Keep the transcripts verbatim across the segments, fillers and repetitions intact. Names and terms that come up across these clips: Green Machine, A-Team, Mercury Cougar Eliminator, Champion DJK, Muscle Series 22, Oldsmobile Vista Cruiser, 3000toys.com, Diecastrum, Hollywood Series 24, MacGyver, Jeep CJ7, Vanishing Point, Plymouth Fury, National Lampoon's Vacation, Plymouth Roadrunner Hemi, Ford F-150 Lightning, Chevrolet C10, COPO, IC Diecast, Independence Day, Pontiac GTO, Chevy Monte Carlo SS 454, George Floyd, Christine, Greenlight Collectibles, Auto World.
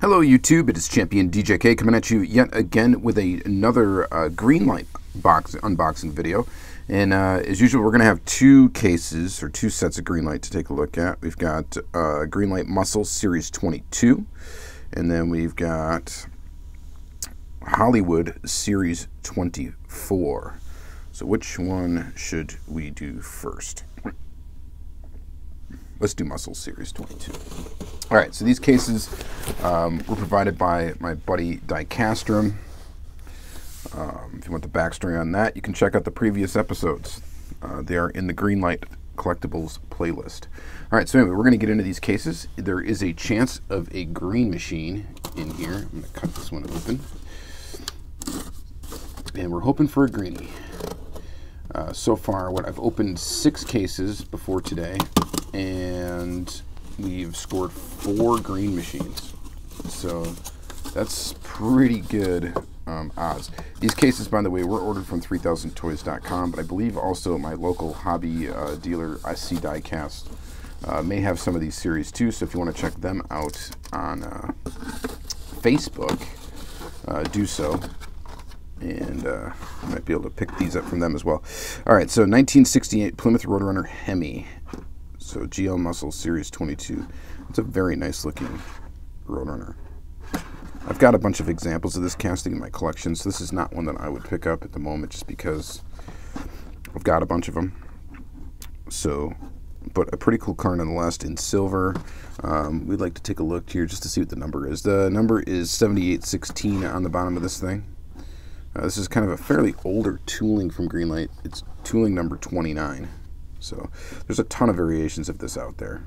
Hello YouTube, it is Champion D J K coming at you yet again with a, another uh, Greenlight box unboxing video. And uh, as usual, we're going to have two cases or two sets of Greenlight to take a look at. We've got uh, Greenlight Muscle Series twenty-two, and then we've got Hollywood Series twenty-four. So which one should we do first? Let's do Muscle Series twenty-two. All right, so these cases um, were provided by my buddy Diecastrum. Um, if you want the backstory on that, you can check out the previous episodes. Uh, they are in the Greenlight Collectibles playlist. All right, so anyway, we're going to get into these cases. There is a chance of a Green Machine in here. I'm going to cut this one open. And we're hoping for a greenie. Uh, so far, what I've opened six cases before today, and we've scored four Green Machines, so that's pretty good um, odds. These cases, by the way, were ordered from three thousand toys dot com, but I believe also my local hobby uh, dealer, I C Diecast, uh, may have some of these series too, so if you want to check them out on uh, Facebook, uh, do so, and uh, I might be able to pick these up from them as well. All right, so nineteen sixty-eight Plymouth Roadrunner Hemi. So G L Muscle Series twenty-two. It's a very nice looking Roadrunner. I've got a bunch of examples of this casting in my collection, so this is not one that I would pick up at the moment just because I've got a bunch of them. So, but a pretty cool car nonetheless in silver. Um, we'd like to take a look here just to see what the number is. The number is seventy-eight sixteen on the bottom of this thing. Uh, this is kind of a fairly older tooling from Greenlight. It's tooling number twenty-nine. So there's a ton of variations of this out there,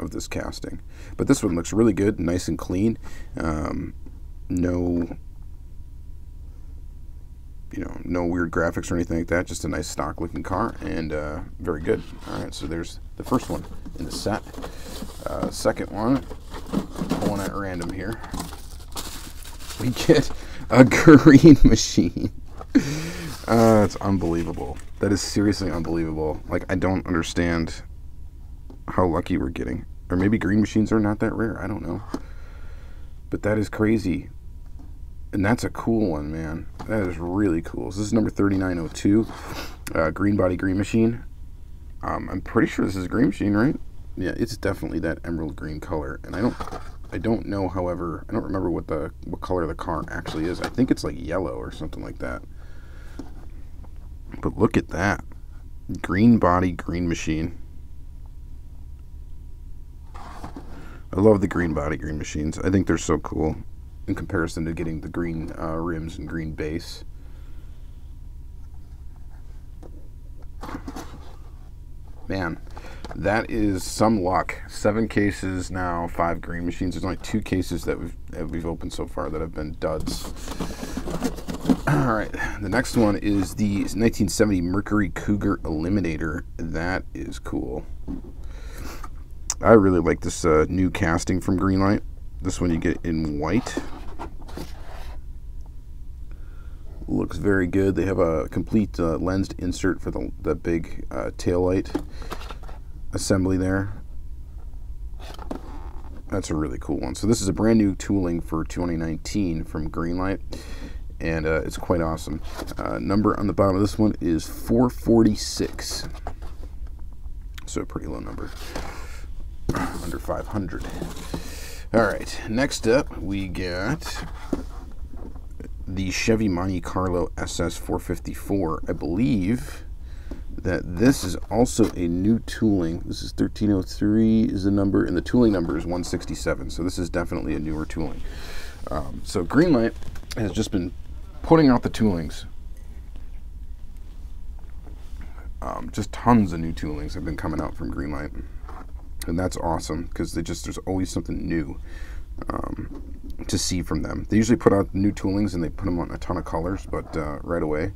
of this casting. But this one looks really good, nice and clean. Um, no, you know, no weird graphics or anything like that. Just a nice stock-looking car and uh, very good. All right, so there's the first one in the set. Uh, second one, pulling at random here. We get a Green Machine. Uh, it's unbelievable. That is seriously unbelievable. Like, I don't understand how lucky we're getting. Or maybe Green Machines are not that rare. I don't know. But that is crazy. And that's a cool one, man. That is really cool. So this is number thirty-nine oh two. Uh, Green Body Green Machine. Um, I'm pretty sure this is a Green Machine, right? Yeah, it's definitely that emerald green color. And I don't... I don't know, however, I don't remember what the what color the car actually is. I think it's like yellow or something like that. But look at that. Green Body, Green Machine. I love the Green Body, Green Machines. I think they're so cool in comparison to getting the green uh, rims and green base. Man. That is some luck. Seven cases now, five Green Machines. There's only two cases that we've, that we've opened so far that have been duds. All right, the next one is the nineteen seventy Mercury Cougar Eliminator. That is cool. I really like this uh, new casting from Greenlight. This one you get in white. Looks very good. They have a complete uh, lensed insert for the, the big uh, taillight assembly there. That's a really cool one. So this is a brand new tooling for twenty nineteen from Greenlight, and uh, it's quite awesome. Uh, number on the bottom of this one is four forty-six, so a pretty low number, under five hundred. All right, next up we got the Chevy Monte Carlo S S four fifty-four. I believe that this is also a new tooling. This is thirteen oh three is the number, and the tooling number is one sixty-seven, so this is definitely a newer tooling. Um, so Greenlight has just been putting out the toolings. Um, just tons of new toolings have been coming out from Greenlight, and that's awesome because they just there's always something new um, to see from them. They usually put out new toolings and they put them on a ton of colors, but uh, right away.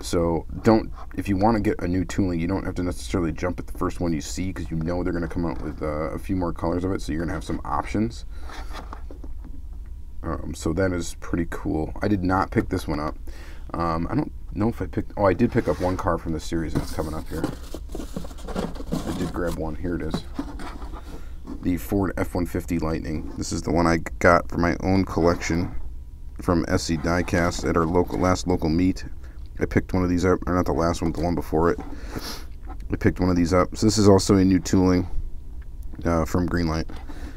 So don't, if you want to get a new tooling, you don't have to necessarily jump at the first one you see, because you know they're going to come out with uh, a few more colors of it, so you're going to have some options. Um, so that is pretty cool. I did not pick this one up. Um, I don't know if I picked, oh, I did pick up one car from this series, and it's coming up here. I did grab one. Here it is. the Ford F one fifty Lightning. This is the one I got for my own collection from I C Diecast at our local last local meet. I picked one of these up, or not the last one, but the one before it. I picked one of these up. So this is also a new tooling uh, from Greenlight.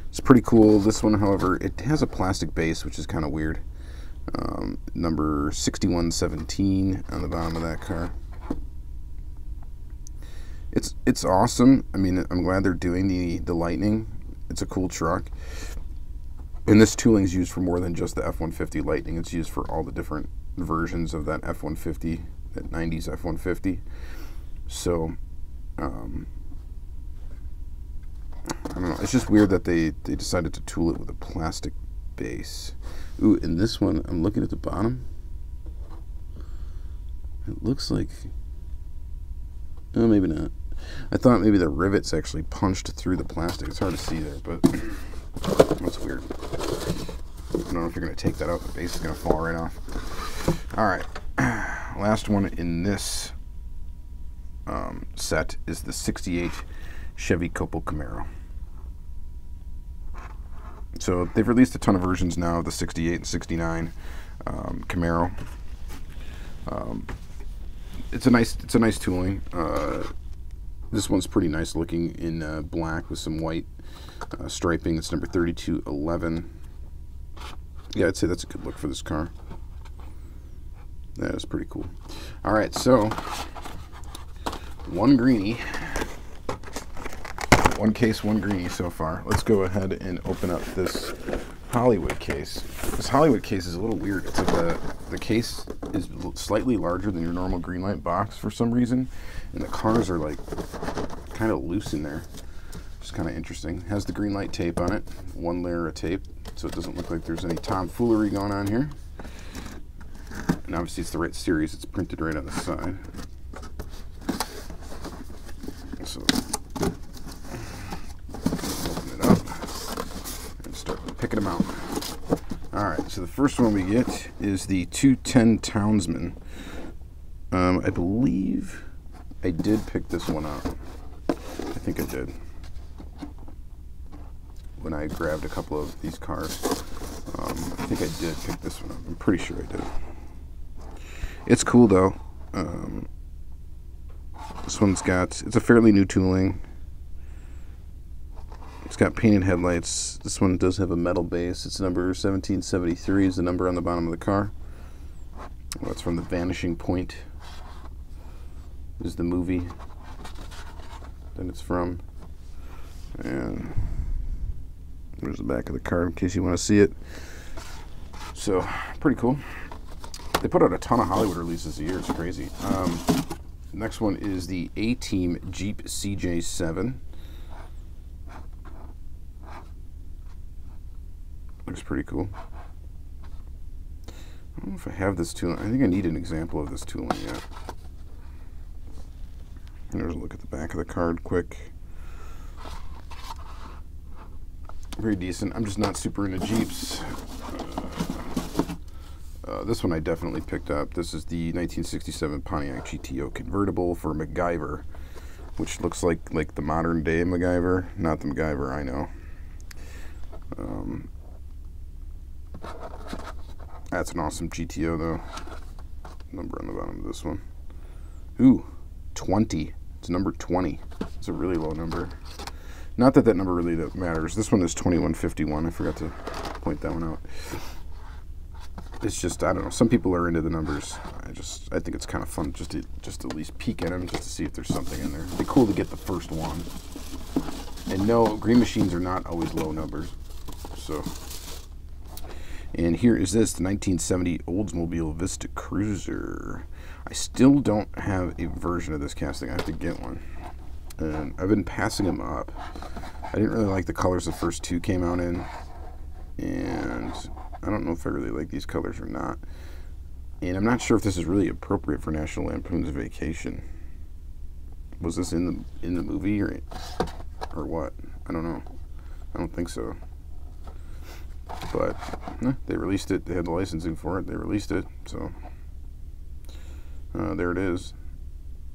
It's pretty cool. This one, however, it has a plastic base, which is kind of weird. Um, number sixty-one seventeen on the bottom of that car. It's it's awesome. I mean, I'm glad they're doing the, the Lightning. It's a cool truck. And this tooling is used for more than just the F one fifty Lightning. It's used for all the different versions of that F one fifty, that nineties F one fifty. So, um, I don't know. It's just weird that they, they decided to tool it with a plastic base. Ooh, and this one, I'm looking at the bottom. It looks like... Oh, maybe not. I thought maybe the rivets actually punched through the plastic. It's hard to see there, but that's weird. I don't know if you're going to take that out. The base is going to fall right off. All right. Last one in this um, set is the sixty-eight Chevy C O P O Camaro. So they've released a ton of versions now of the sixty-eight and sixty-nine um, Camaro. Um, It's a nice, it's a nice tooling. Uh, this one's pretty nice looking in uh, black with some white uh, striping. It's number thirty-two eleven. Yeah, I'd say that's a good look for this car. That is pretty cool. All right, so one greenie, one case, one greenie so far. Let's go ahead and open up this Hollywood case. This Hollywood case is a little weird. It's like the, the case is slightly larger than your normal Greenlight box for some reason, and the cars are like kind of loose in there. It's kind of interesting. It has the Greenlight tape on it, one layer of tape, so it doesn't look like there's any tomfoolery going on here. And obviously it's the right series. It's printed right on the side. So open it up and start picking them out. Alright, so the first one we get is the two ten Townsman. Um, I believe I did pick this one up. I think I did. When I grabbed a couple of these cars. Um, I think I did pick this one up. I'm pretty sure I did. It's cool though. Um, this one's got, it's a fairly new tooling. It's got painted headlights. This one does have a metal base. It's number seventeen seventy-three is the number on the bottom of the car. Well, that's from the Vanishing Point. Is the movie that it's from. And there's the back of the car in case you want to see it. So pretty cool. They put out a ton of Hollywood releases a year. It's crazy. Um, next one is the A-Team Jeep C J seven. Looks pretty cool. I don't know if I have this tooling. I think I need an example of this tooling yet. There's a look at the back of the card quick. Very decent. I'm just not super into Jeeps. Uh, uh, this one I definitely picked up. This is the nineteen sixty-seven Pontiac G T O convertible for MacGyver, which looks like like the modern day MacGyver, not the MacGyver I know. Um, That's an awesome G T O though. Number on the bottom of this one. Ooh, twenty. It's number twenty. It's a really low number. Not that that number really matters. This one is twenty-one fifty-one. I forgot to point that one out. It's just, I don't know. Some people are into the numbers. I just, I think it's kind of fun just to just at least peek at them just to see if there's something in there. It'd be cool to get the first one. And no, Green Machines are not always low numbers. So. And here is this, the nineteen seventy Oldsmobile Vista Cruiser. I still don't have a version of this casting. I have to get one. And I've been passing them up. I didn't really like the colors the first two came out in. And I don't know if I really like these colors or not. And I'm not sure if this is really appropriate for National Lampoon's Vacation. Was this in the in the movie or, or what? I don't know. I don't think so. But eh, they released it. They had the licensing for it. They released it. So uh, there it is.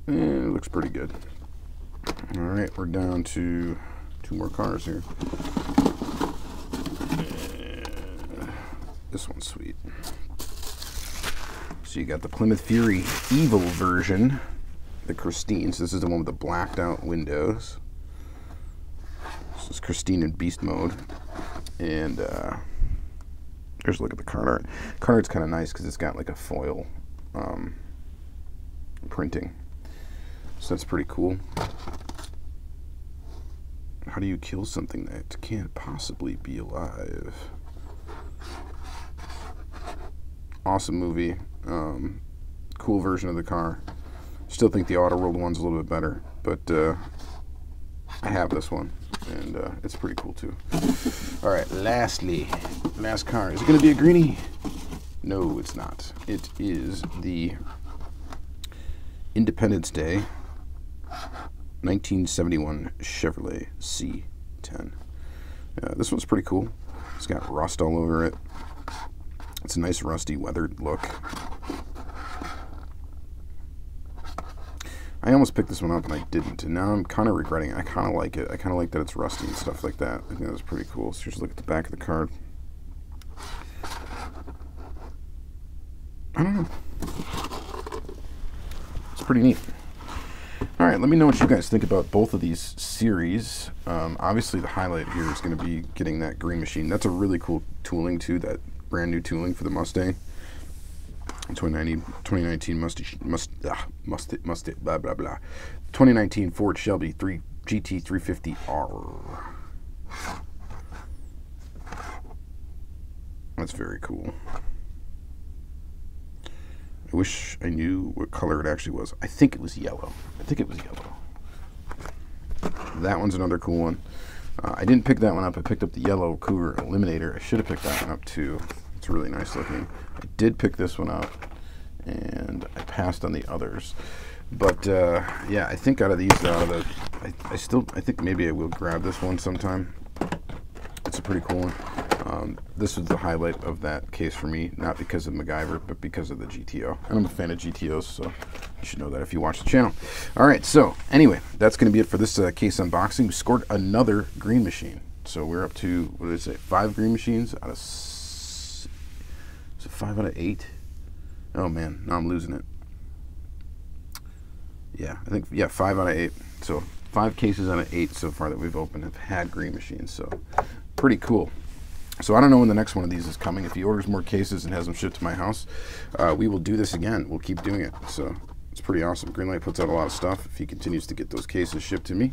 Eh, it looks pretty good. All right, we're down to two more cars here. This one's sweet. So you got the Plymouth Fury Evil version, the Christine. So this is the one with the blacked out windows. This is Christine in beast mode. And uh, here's a look at the card art. Card art's kind of nice because it's got like a foil um, printing. So that's pretty cool. How do you kill something that can't possibly be alive? Awesome movie, um, cool version of the car. Still think the Auto World one's a little bit better, but uh, I have this one, and uh, it's pretty cool too. All right, lastly, last car. Is it going to be a greenie? No, it's not. It is the Independence Day nineteen seventy-one Chevrolet C ten. Uh, this one's pretty cool. It's got rust all over it. It's a nice rusty weathered look. I almost picked this one up and I didn't, and now I'm kind of regretting it. I kind of like it. I kind of like that it's rusty and stuff like that. I think that was pretty cool. So just look at the back of the card. I don't know. It's pretty neat. All right, let me know what you guys think about both of these series. Um, obviously, the highlight here is going to be getting that Green Machine. That's a really cool tooling too. That brand new tooling for the Mustang, twenty nineteen must must must blah blah blah twenty nineteen Ford Shelby G T three fifty R. That's very cool. I wish I knew what color it actually was. I think it was yellow. I think it was yellow. That one's another cool one. Uh, I didn't pick that one up. I picked up the yellow Cougar Eliminator. I should have picked that one up too. It's really nice looking. I did pick this one up, and I passed on the others. But uh, yeah, I think out of these, out of the, I, I still, I think maybe I will grab this one sometime. It's a pretty cool one. Um, this was the highlight of that case for me, not because of MacGyver, but because of the G T O. And I'm a fan of G T Os, so you should know that if you watch the channel. All right, so anyway, that's going to be it for this uh, case unboxing. We scored another Green Machine. So we're up to, what did I say, five Green Machines out of, is it five out of eight? Oh, man, now I'm losing it. Yeah, I think, yeah, five out of eight. So five cases out of eight so far that we've opened have had Green Machines, so pretty cool. So I don't know when the next one of these is coming. If he orders more cases and has them shipped to my house, uh, we will do this again. We'll keep doing it. So it's pretty awesome. Greenlight puts out a lot of stuff. If he continues to get those cases shipped to me,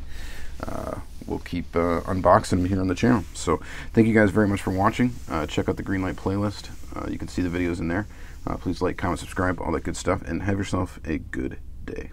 uh, we'll keep uh, unboxing them here on the channel. So thank you guys very much for watching. Uh, check out the Greenlight playlist. Uh, you can see the videos in there. Uh, please like, comment, subscribe, all that good stuff, and have yourself a good day.